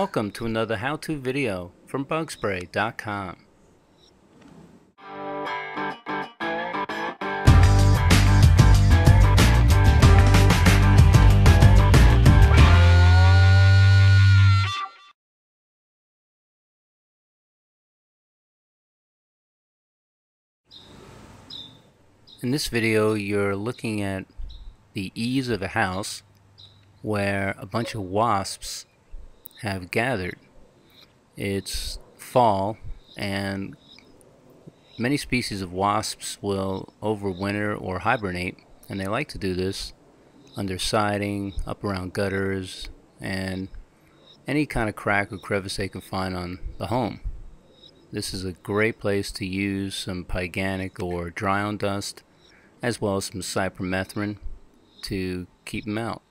Welcome to another how-to video from Bugspray.com. In this video, you're looking at the eaves of a house where a bunch of wasps have gathered. It's fall and many species of wasps will overwinter or hibernate, and they like to do this under siding, up around gutters, and any kind of crack or crevice they can find on the home. This is a great place to use some Pyganic or drown dust as well as some Cypermethrin to keep them out.